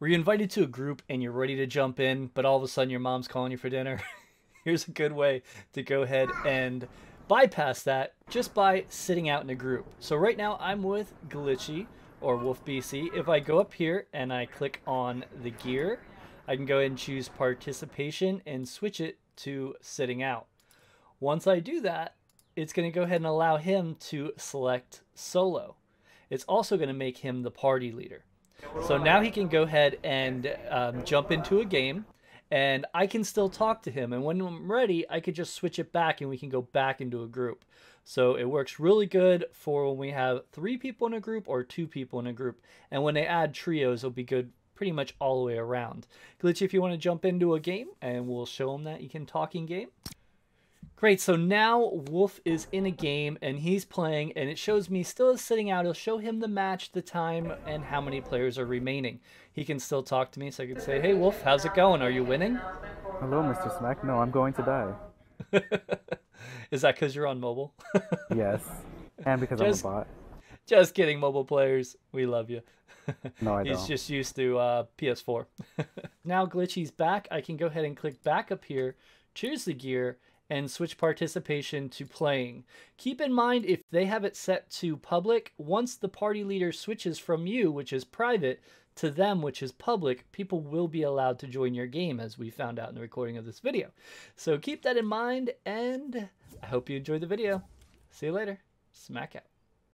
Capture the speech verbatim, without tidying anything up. Were you invited to a group and you're ready to jump in, but all of a sudden your mom's calling you for dinner? Here's a good way to go ahead and bypass that just by sitting out in a group. So right now I'm with Glitchy or Wolf B C. If I go up here and I click on the gear, I can go ahead and choose participation and switch it to sitting out. Once I do that, it's going to go ahead and allow him to select solo. It's also going to make him the party leader. So now he can go ahead and um, jump into a game, and I can still talk to him. And when I'm ready, I could just switch it back and we can go back into a group. So it works really good for when we have three people in a group or two people in a group. And when they add trios, it'll be good pretty much all the way around. Glitchy, if you want to jump into a game, and we'll show him that you can talk in game. Great, so now Wolf is in a game and he's playing, and it shows me still is sitting out. It'll show him the match, the time, and how many players are remaining. He can still talk to me, so I can say, hey Wolf, how's it going? Are you winning? Hello, Mister Smack. No, I'm going to die. Is that because you're on mobile? Yes, and because just, I'm a bot. Just kidding, mobile players. We love you. No, I don't. He's just used to uh, P S four. Now Glitchy's back. I can go ahead and click back up here, choose the gear, and switch participation to playing. Keep in mind, if they have it set to public, once the party leader switches from you, which is private, to them, which is public, people will be allowed to join your game, as we found out in the recording of this video. So keep that in mind, and I hope you enjoyed the video. See you later. Smack out.